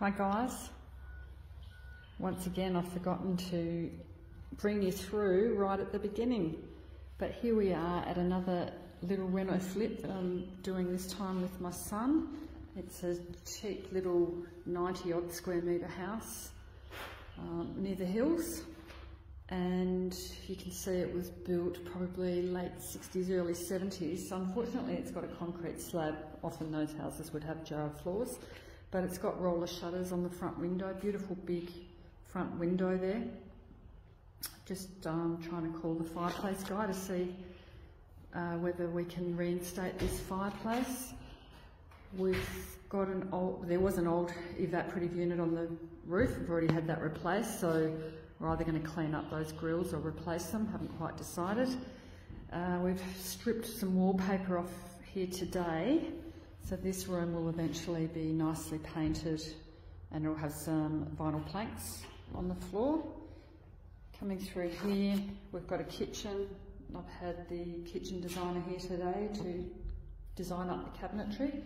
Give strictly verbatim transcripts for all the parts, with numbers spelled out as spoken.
Hi guys, once again I've forgotten to bring you through right at the beginning, but here we are at another little Weno flip that I'm doing this time with my son. It's a cheap little ninety odd square metre house um, near the hills, and you can see it was built probably late sixties, early seventies. Unfortunately it's got a concrete slab, often those houses would have jarred floors. But it's got roller shutters on the front window, beautiful big front window there. Just um, trying to call the fireplace guy to see uh, whether we can reinstate this fireplace. We've got an old, there was an old evaporative unit on the roof. We've already had that replaced, so we're either going to clean up those grills or replace them, haven't quite decided. Uh, we've stripped some wallpaper off here today. So this room will eventually be nicely painted, and it'll have some vinyl planks on the floor. Coming through here, we've got a kitchen. I've had the kitchen designer here today to design up the cabinetry.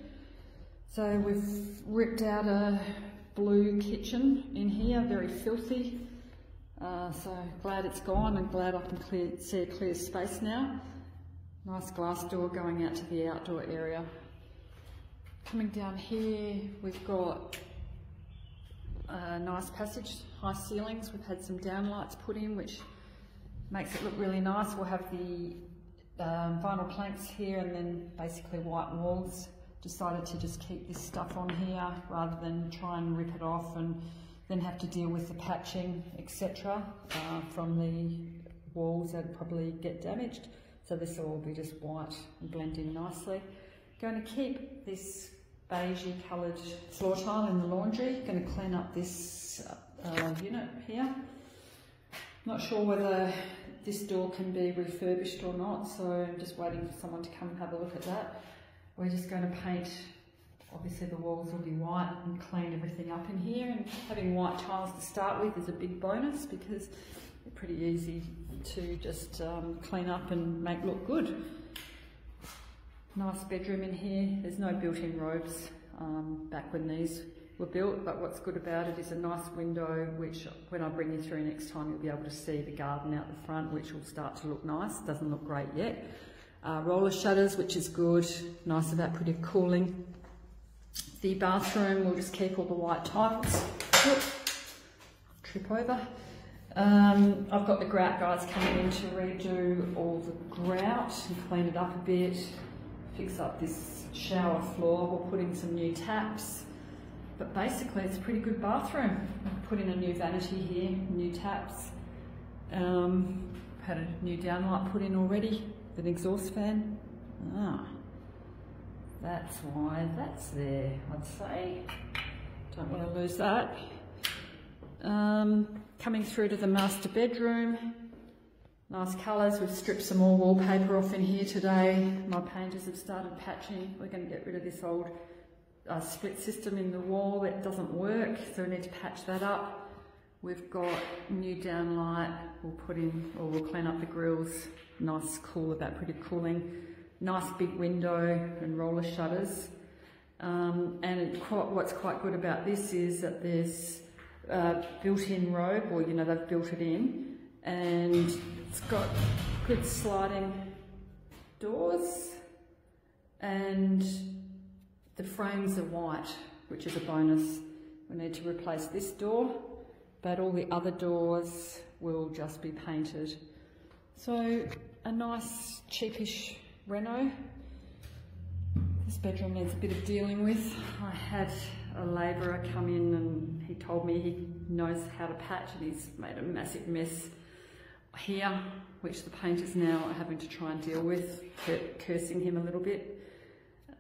So we've ripped out a blue kitchen in here, very filthy. Uh, so glad it's gone, and glad I can clear, see a clear space now. Nice glass door going out to the outdoor area. Coming down here, we've got a nice passage, high ceilings. We've had some downlights put in, which makes it look really nice. We'll have the um, vinyl planks here, and then basically white walls. Decided to just keep this stuff on here rather than try and rip it off and then have to deal with the patching, et cetera. Uh, from the walls that'd probably get damaged. So this will all be just white and blend in nicely. Going to keep this beigey coloured floor tile in the laundry. Going to clean up this uh, unit here. Not sure whether this door can be refurbished or not, so I'm just waiting for someone to come and have a look at that. We're just going to paint, obviously the walls will be white, and clean everything up in here, and having white tiles to start with is a big bonus because they're pretty easy to just um, clean up and make look good. Nice bedroom in here. There's no built-in robes um, back when these were built, but what's good about it is a nice window, which when I bring you through next time you'll be able to see the garden out the front, which will start to look nice. Doesn't look great yet. Uh, roller shutters, which is good. Nice evaporative cooling. The bathroom, we'll just keep all the white tiles. Oop, trip over. Um, I've got the grout guys coming in to redo all the grout and clean it up a bit. Fix up this shower floor, we'll put in some new taps, but basically it's a pretty good bathroom. I've put in a new vanity here, new taps, um, had a new downlight put in already, an exhaust fan. Ah, that's why that's there, I'd say. Don't want to lose that. Um, coming through to the master bedroom. Nice colours. We've stripped some more wallpaper off in here today. My painters have started patching. We're going to get rid of this old uh, split system in the wall that doesn't work, so we need to patch that up. We've got new downlight. We'll put in, or we'll clean up the grills. Nice cool, evaporative cooling. Nice big window and roller shutters. Um, and it quite, what's quite good about this is that there's a built-in robe, or you know they've built it in. And it's got good sliding doors, and the frames are white, which is a bonus. We need to replace this door, but all the other doors will just be painted. So a nice cheapish reno. This bedroom needs a bit of dealing with. I had a labourer come in and he told me he knows how to patch, and he's made a massive mess here, which the painters now are having to try and deal with, cursing him a little bit.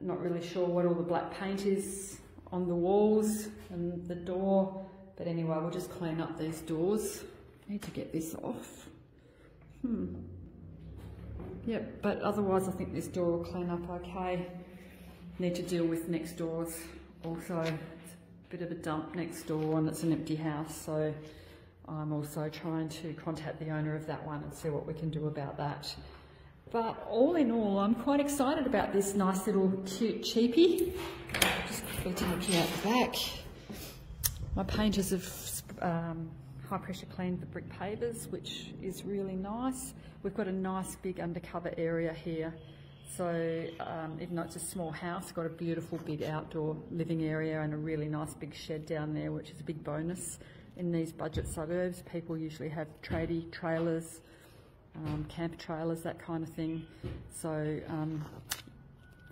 Not really sure what all the black paint is on the walls and the door, but anyway, we'll just clean up these doors. Need to get this off. Hmm. Yep, but otherwise I think this door will clean up okay. Need to deal with next doors also. It's a bit of a dump next door, and it's an empty house, so I'm also trying to contact the owner of that one and see what we can do about that. But all in all, I'm quite excited about this nice little cute cheapie. Just quickly take you out the back. My painters have um, high pressure cleaned the brick pavers, which is really nice. We've got a nice big undercover area here. So um, even though it's a small house, it's got a beautiful big outdoor living area and a really nice big shed down there, which is a big bonus. In these budget suburbs, people usually have tradie trailers, um, camper trailers, that kind of thing. So um,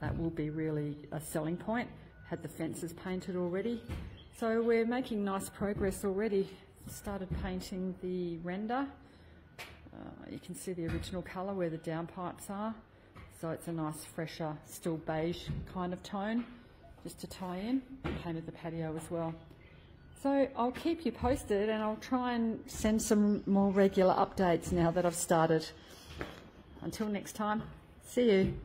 that will be really a selling point. Had the fences painted already. So we're making nice progress already. Started painting the render. Uh, you can see the original colour where the downpipes are. So it's a nice, fresher, still beige kind of tone, just to tie in. Painted the patio as well. So I'll keep you posted, and I'll try and send some more regular updates now that I've started. Until next time, see you.